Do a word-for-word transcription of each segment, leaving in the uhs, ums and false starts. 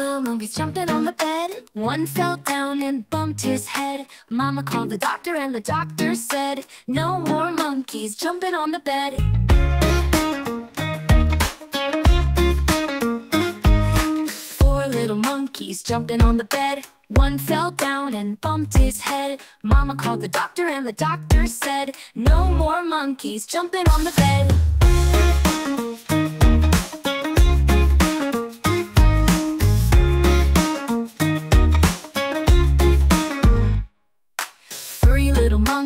Kalubi's jumping on the bed. One fell down and bumped his head. Mama called the doctor and the doctor said, no more monkeys jumping on the bed. Four little monkeys jumping on the bed. One fell down and bumped his head. Mama called the doctor and the doctor said, no more monkeys jumping on the bed.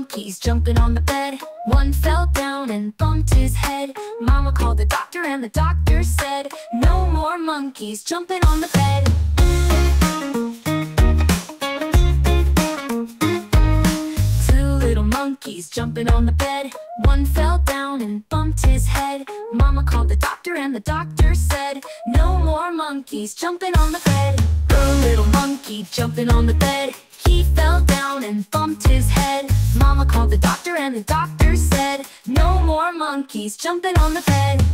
Monkeys jumping on the bed. One fell down and bumped his head. Mama called the doctor and the doctor said, no more monkeys jumping on the bed. Two little monkeys jumping on the bed. One fell down and bumped his head. Mama called the doctor and the doctor said, no more monkeys jumping on the bed. The little monkey jumping on the bed. He fell down and bumped his head. Mama called the doctor and the doctor said, no more monkeys jumping on the bed.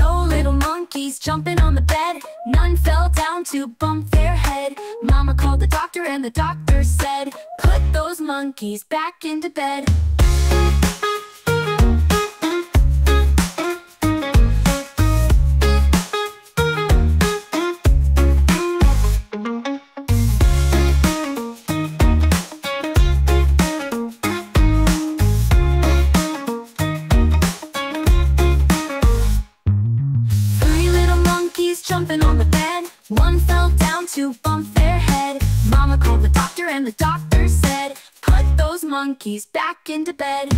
No little monkeys jumping on the bed. None fell down to bump their head. Mama called the doctor and the doctor said, put those monkeys back into bed. Jumping on the bed. One fell down to bump their head. Mama called the doctor and the doctor said, put those monkeys back into bed.